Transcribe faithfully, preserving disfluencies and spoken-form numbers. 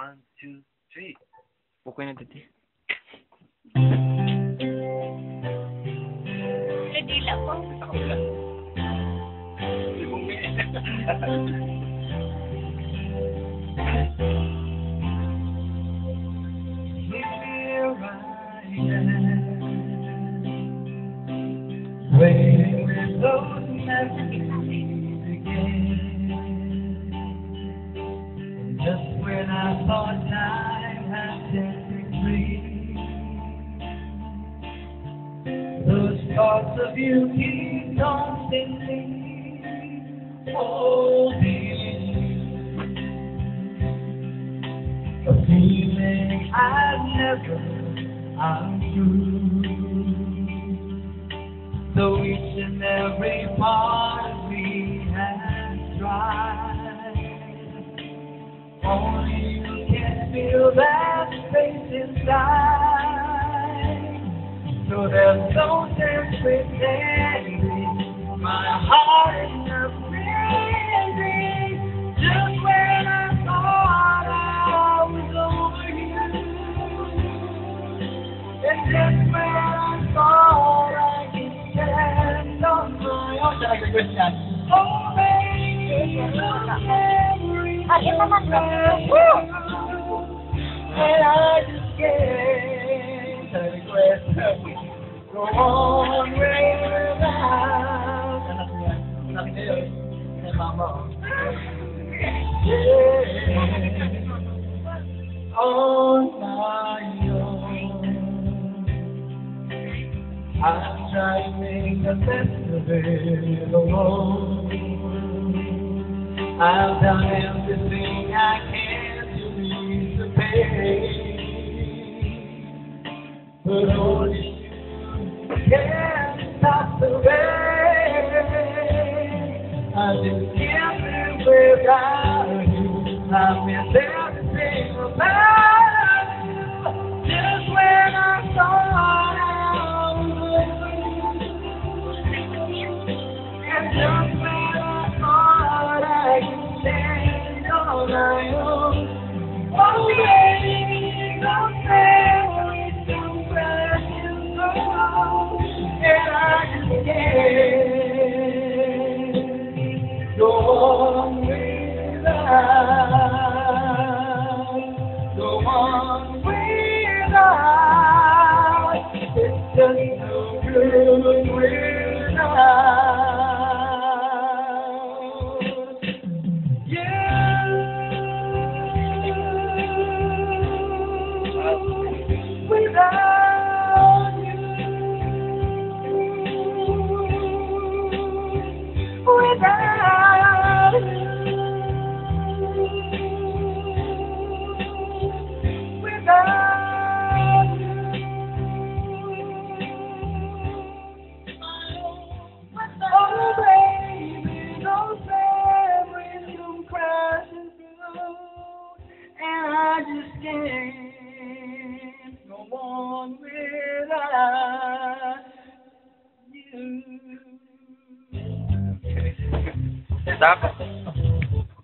One, two, three. Bukan itu dia. Ledilak pun. Takut lah. Mungkin. Waiting with those memories again. Just when I thought time had set me free, those thoughts of you keep haunting me. Oh, baby, a feeling I've never outgrown. So each and every part we have tried, only you can feel that space inside. So there's no sense pretending, my heart is not breathing. Just when I thought I was over you, and just when I thought I on my own, I try to make the best of it alone. I've done everything I can to ease the pain, but only you can stop the rain. I just can't live without you. I miss everything about you. Just when I saw dapat